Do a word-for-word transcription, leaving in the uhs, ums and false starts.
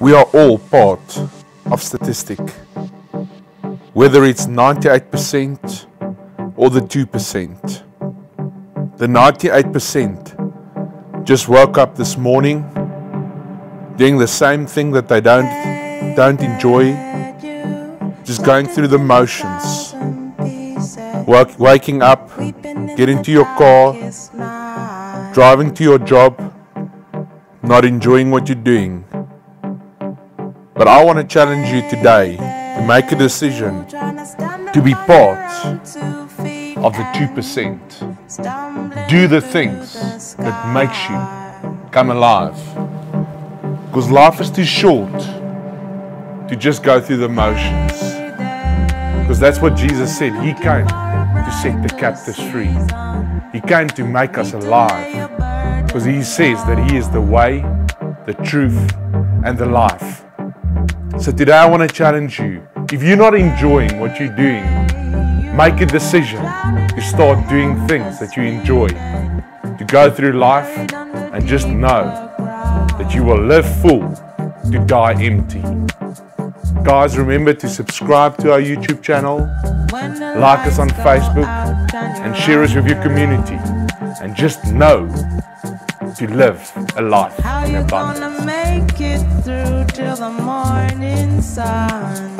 We are all part of statistic. Whether it's ninety-eight percent or the two percent. The ninety-eight percent just woke up this morning doing the same thing that they don't, don't enjoy, just going through the motions. Wak- waking up, getting to your car, driving to your job, not enjoying what you're doing. But I want to challenge you today to make a decision to be part of the two percent. Do the things that makes you come alive. Because life is too short to just go through the motions. Because that's what Jesus said. He came to set the captives free. He came to make us alive. Because He says that He is the way, the truth, and the life. So today I want to challenge you. If you're not enjoying what you're doing, make a decision to start doing things that you enjoy. To go through life and just know that you will live full to die empty. Guys, remember to subscribe to our YouTube channel, like us on Facebook, and share us with your community. And just know to live a life in abundance. Till the morning sun.